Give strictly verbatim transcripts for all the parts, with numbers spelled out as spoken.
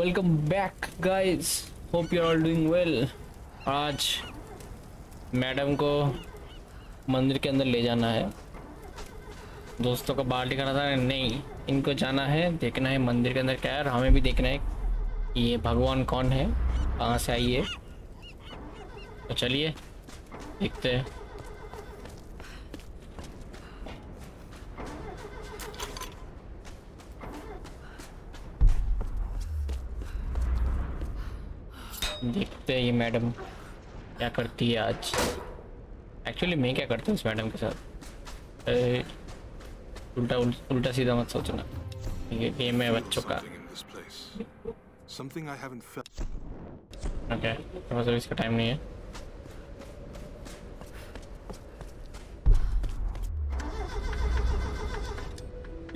Welcome back guys, hope you're all doing well। आज madam को मंदिर के अंदर ले जाना है, दोस्तों को बाहर दिखाना था नहीं, इनको जाना है, देखना है मंदिर के अंदर क्या है, हमें भी देखना है कि ये भगवान कौन है, कहाँ से आई है। तो चलिए देखते हैं। देखते हैं ये मैडम क्या करती है आज। एक्चुअली मैं क्या करता हूँ इस मैडम के साथ, ए, उल्टा उल्टा सीधा मत सोचना, ये गेम है बच्चों का। ओके थोड़ा सा इसका टाइम नहीं है।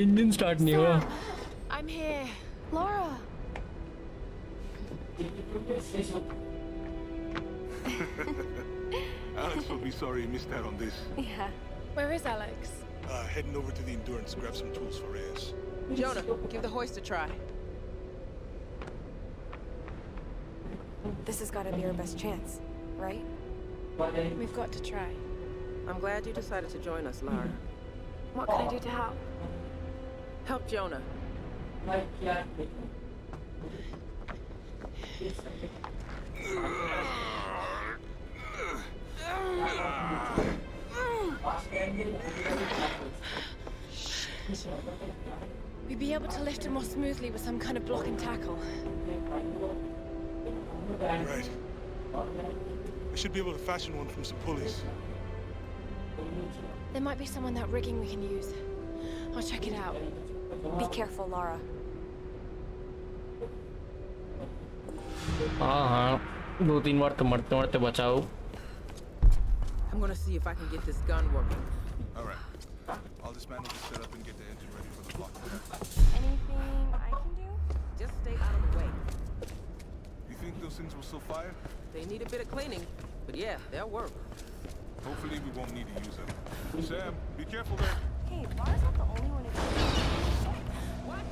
इंजन स्टार्ट नहीं हुआ। I'm here, Laura. Alex will be sorry he missed out on this. Yeah. Where is Alex? Uh, heading over to the Endurance to grab some tools for Reyes. Jonah, give the hoist a try. This has got to be our best chance, right? We've got to try. I'm glad you decided to join us, Lara. What can I do to help? Help Jonah. We'd be able to lift him more smoothly with some kind of block and tackle. Right. I should be able to fashion one from some pulleys. There might be some on that rigging we can use. I'll check it out. Be careful, Lara. हाँ हाँ दो तीन बार तो मरते मरते बचाओ। I'm gonna see if I can get this gun working. All right. I'll dismantle the setup and get the engine ready for the block. Anything I can do? Just stay out of the way. You think those things will still fire? They need a bit of cleaning, but yeah, they'll work. Hopefully we won't need to use them. Sam, be careful there. Hey, Boris not the only one. What?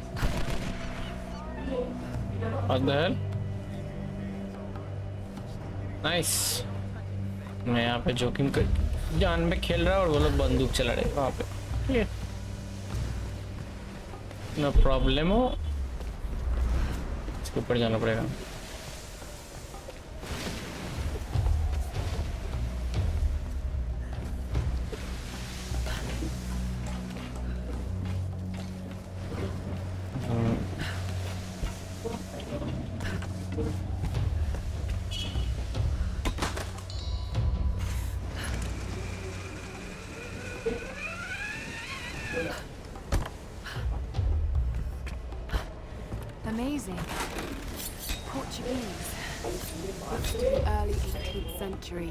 What the hell? Nice nice. मैं यहाँ पे जोखिम कर जान में खेल रहा और वो लोग बंदूक चला रहे वहाँ पे, नो प्रॉब्लम हो। इसके ऊपर जाना पड़ेगा। Amazing. Portuguese. Early eighteenth century.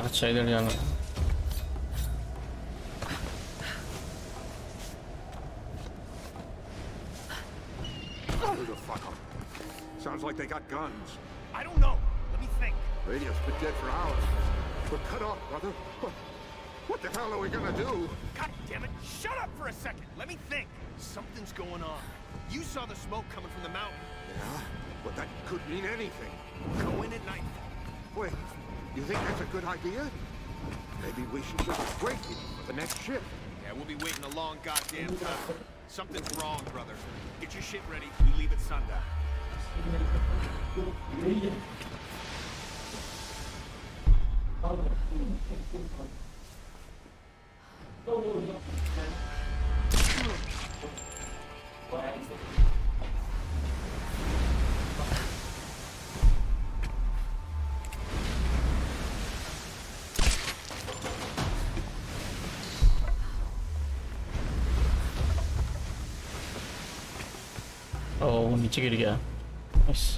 अच्छा इधर जाना। Who the fuck? Sounds like they got guns. I don't know. Let me think. Radio's been dead for hours. We're cut off, brother. What the hell are we gonna do? God damn it! Shut up for a second. Let me think. Something's going on. You saw the smoke coming from the mountain. Yeah, but that could mean anything. Go in at night. Wait, you think that's a good idea? Maybe we should just break it for the next shift. Yeah, we'll be waiting a long goddamn time. Something's wrong, brother. Get your shit ready. We leave at sundown. Oh, नीचे गिर गया। Nice.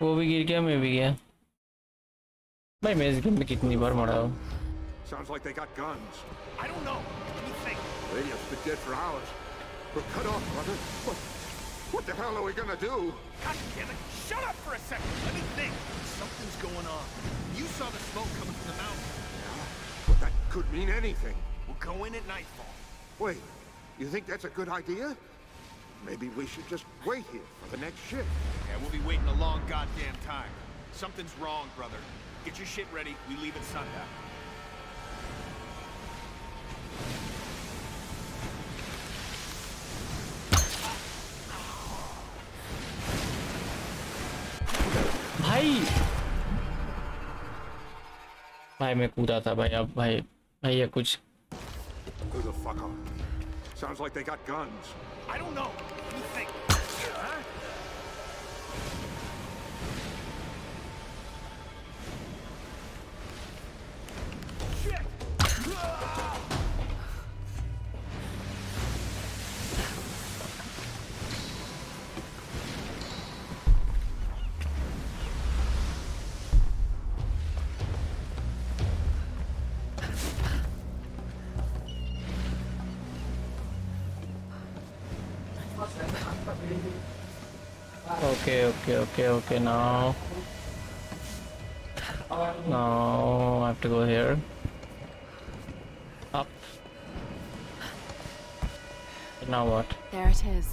वो भी गिर गया, मैं भी गया भाई। मैं इस गेम में कितनी बार मरा हूँ। Radio's been dead for hours. We're cut off, brother. What, what the hell are we gonna do? God damn it! Shut up for a second! Let me think! Something's going on. You saw the smoke coming from the mountain. Yeah, but that could mean anything. We'll go in at nightfall. Wait, you think that's a good idea? Maybe we should just wait here for the next ship. Yeah, we'll be waiting a long goddamn time. Something's wrong, brother. Get your shit ready. We leave at sundown. भाई भाई मैं कूदा था भाई अब भाई भाई ये कुछ Sounds like they got guns. I don't know. What do you think? Huh? Shit! Okay, okay, okay, okay, now. Now I have to go here. Up. But now what? There it is.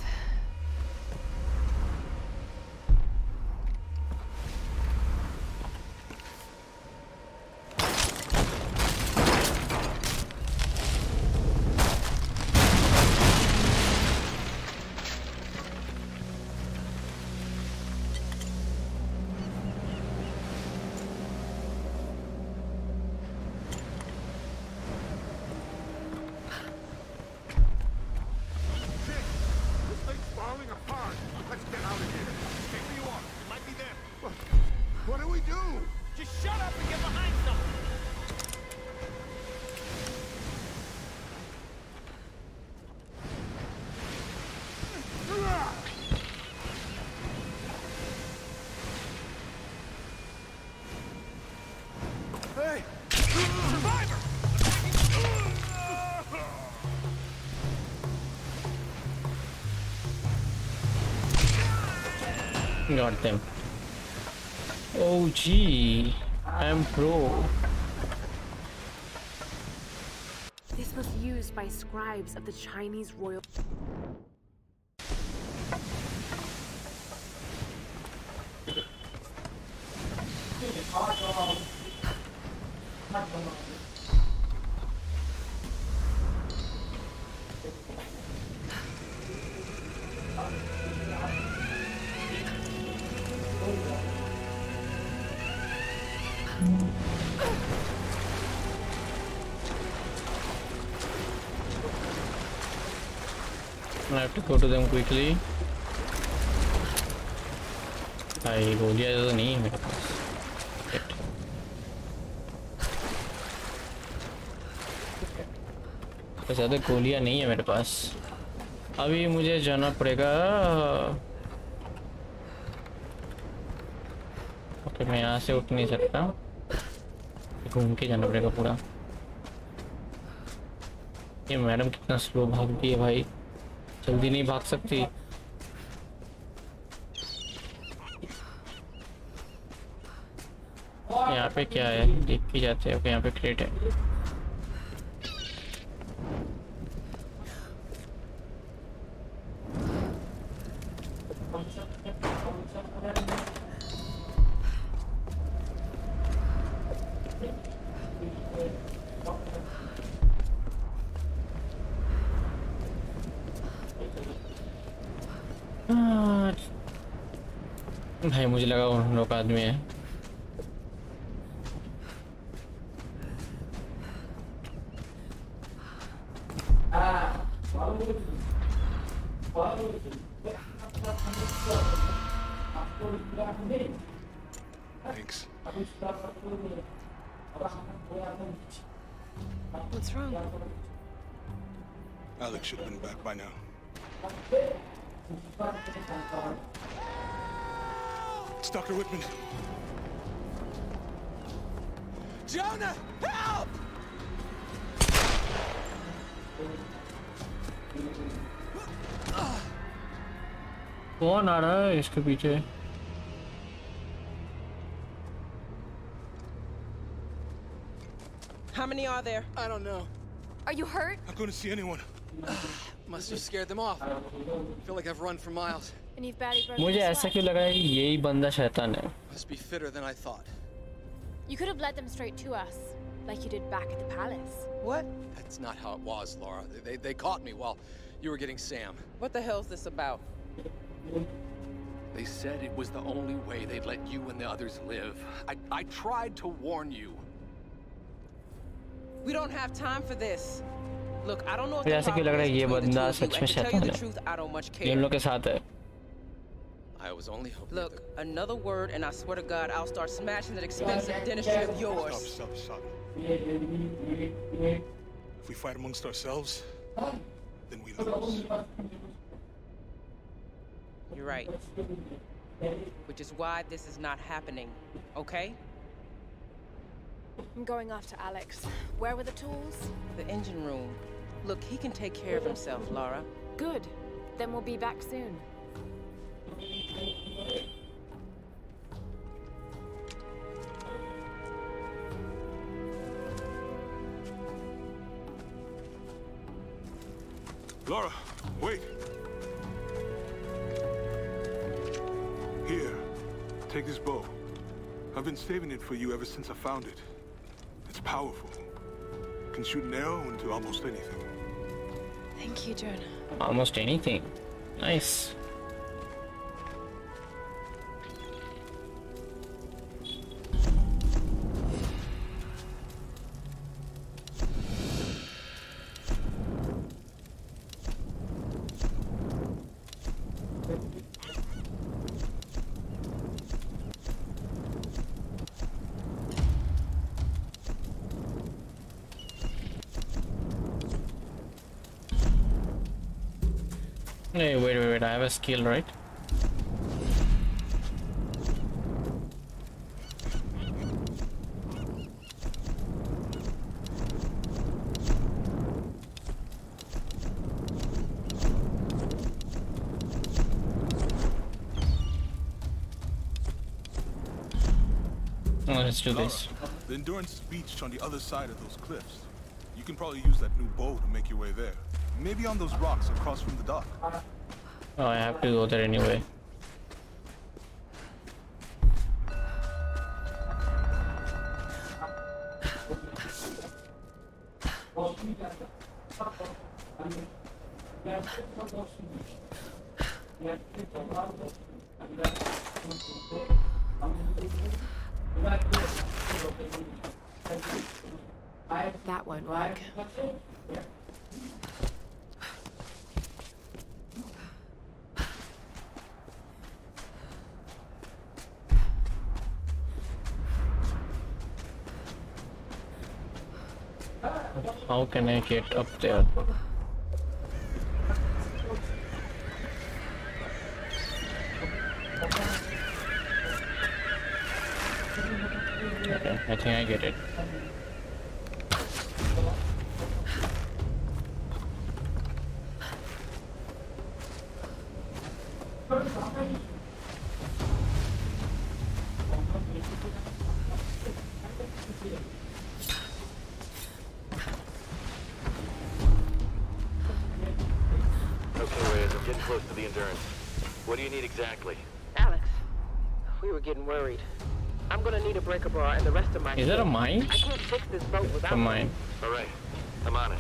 Got them. Oh gee, I'm pro. This was used by scribes of the Chinese royal. I have to go to them quickly. I go there as a name. ज़्यादा गोलियां नहीं है मेरे पास अभी मुझे जाना पड़ेगा okay मैं यहाँ से उठ नहीं सकता घूम के जाना पड़ेगा पूरा ये मैडम कितना स्लो भागती है भाई जल्दी नहीं भाग सकती यहाँ पे क्या है देख के जाते हैं ओके यहाँ पे क्रेट है भाई मुझे लगा उन लोग आदमी है What's wrong? Alex should have been back by now. It's Doctor Whitman. Jonah, help! कौन आ रहा है इसके पीछे? How many are there? I don't know. Are you hurt? I couldn't see anyone. Must have scared them off. Feel like I've run for miles. And you've badly broken. मुझे ऐसा क्यों लग रहा है कि यही बंदा शैतान है? Must be fitter than I thought. You could have led them straight to us, like you did back at the palace. What? That's not how it was, Laura. They they caught me while you were getting Sam. What the hell is this about? They said it was the only way they'd let you and the others live. I, I tried to warn you. We don't have time for this. Look, I don't know if the truth I don't much care. I was only hoping. Look, another word and I swear to God I'll start smashing that expensive dentistry of yours. Stop, stop, stop. If we fight amongst ourselves, then we lose. You're right. Which is why this is not happening, okay? I'm going after Alex. Where were the tools? The engine room. Look, he can take care of himself, Lara. Good. Then we'll be back soon. Lara, wait. Here, take this bow. I've been saving it for you ever since I found it. It's powerful. Can shoot an arrow into almost anything. Thank you, Jonah. Almost anything. Nice. Hey, wait, wait, wait, I have a skill, right? Oh, let's do this. Lara, the Endurance beach on the other side of those cliffs. You can probably use that new bow to make your way there. Maybe on those rocks across from the dock. Oh, I have to go there anyway. That won't work. How can I get up there? Okay, I think I get it. Is that a mine? I can't fix this boat without a mine. All right, I'm on it.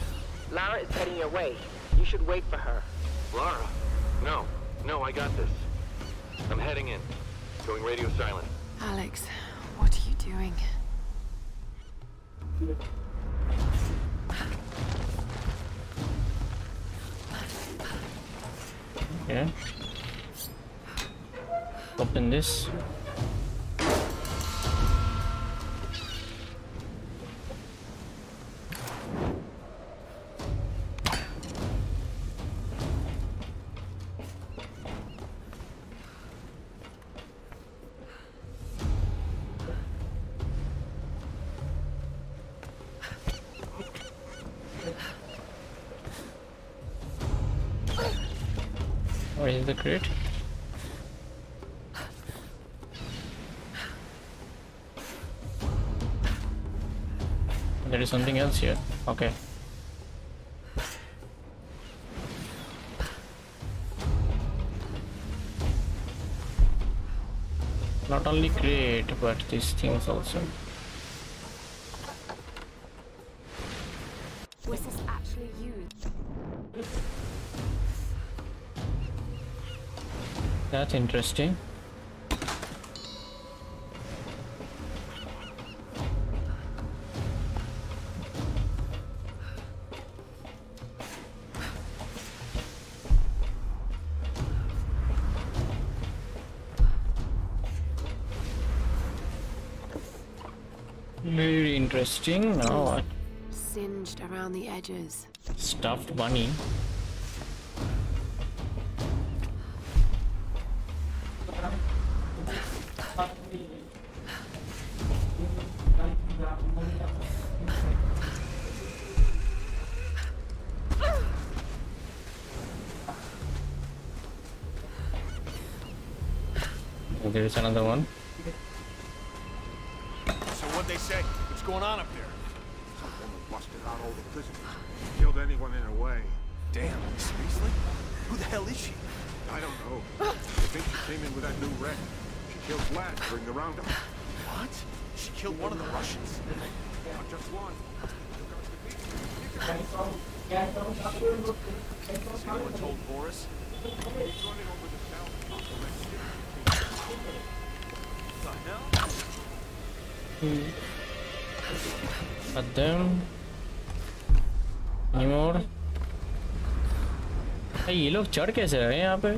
Lara is heading your way. You should wait for her. Lara? No, no, I got this. I'm heading in. Going radio silent. Alex, what are you doing? Yeah. Open this. Where is the crate? there is something else here. Okay. Not only crate, but these things also. Was this actually used? That's interesting. Very interesting. Now what? Singed around the edges. Stuffed bunny. Oh, there is another one. Say, what's going on up there? Some woman busted out all the prisoners. Killed anyone in her way. Damn, seriously? Who the hell is she? I don't know. I think she came in with that new wreck. She killed Vlad during the roundup. What? She killed one of the Russians? Not just one. Someone told Boris. He's running over the south. What the hell? Hmm. But then anymore. Hey, ये लोग चढ़ कैसे रहे हैं यहाँ पे?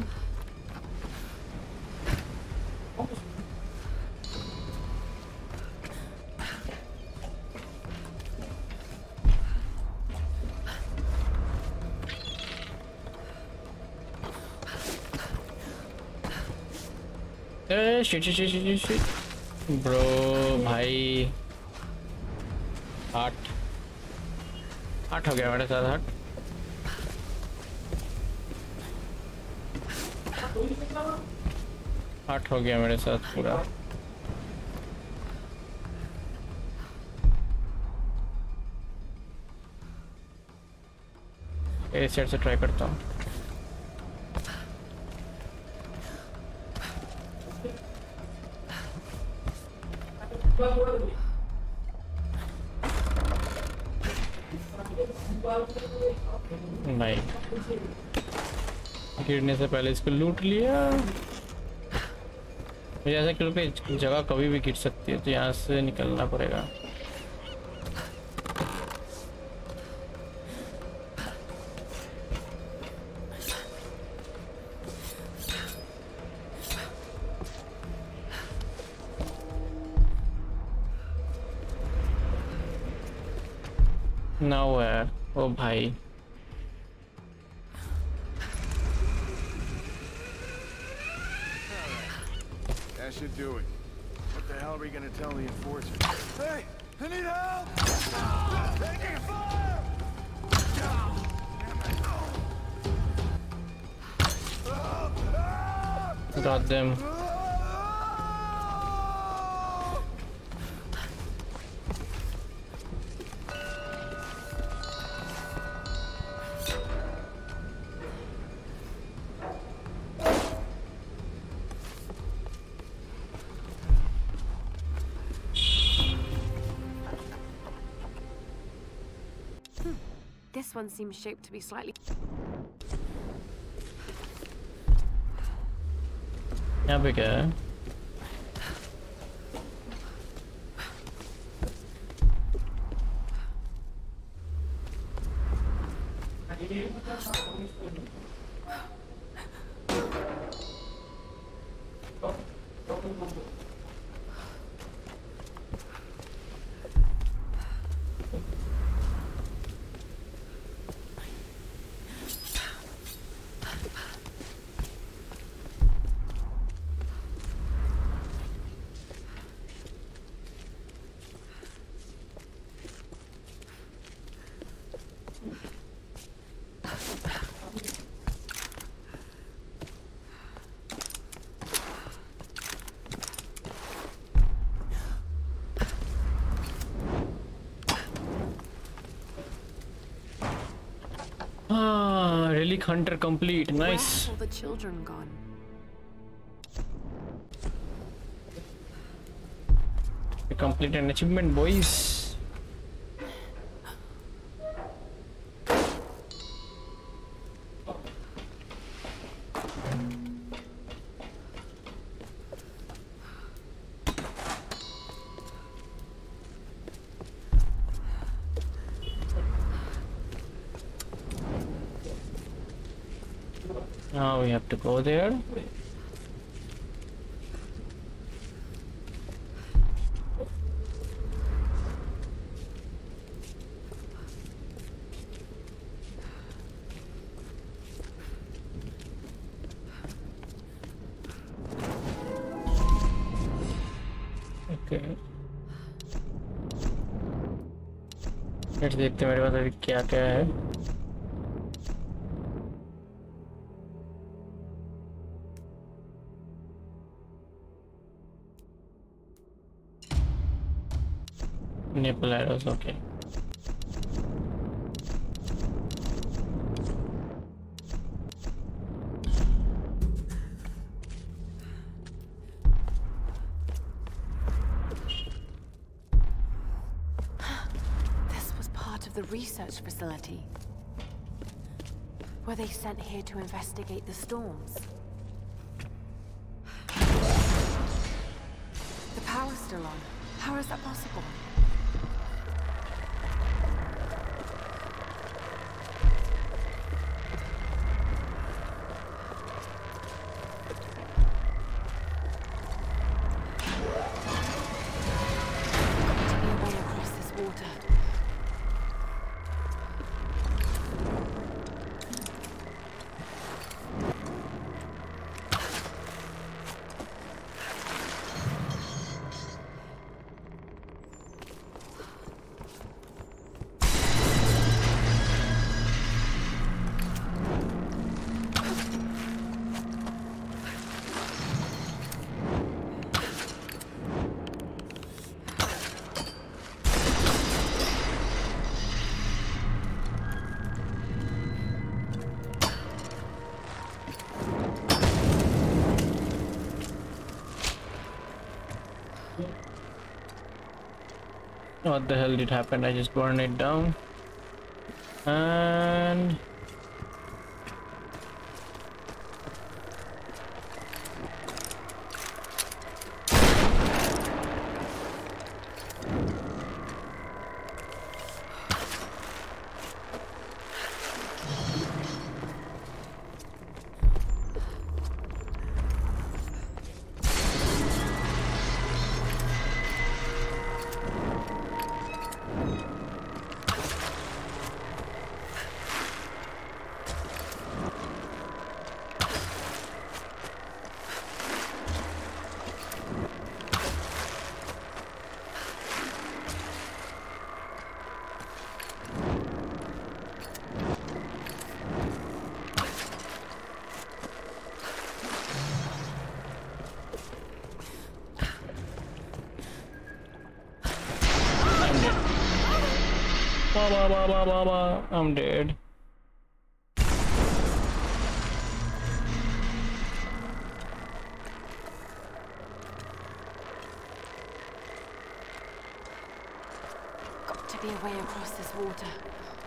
Hey, shit, shit, shit, shit, shit. Bro, भाई आठ आठ हो गया मेरे साथ आठ आठ हो गया मेरे साथ पूरा इस साइड से ट्राई करता हूँ गिरने से पहले इसको लूट लिया मुझे ऐसा क्यों कि जगह कभी भी गिर सकती है तो यहाँ से निकलना पड़ेगा Now where? Oh भाई should do it. What the hell are we gonna tell the enforcer? Hey! I need help! Oh, taking fire! Oh, damn oh, oh. Got them. This one seems shaped to be slightly. There we go. Ah, Relic Hunter complete. Nice. Where have all the children gone? We complete an achievement, boys. Now we have to go there. Okay. Let's see what I have. Nipple arrows, okay. This was part of the research facility. Were they sent here to investigate the storms? The power's still on. How is that possible? What the hell did happen? I just burned it down and I'm dead. Got to be a way across this water.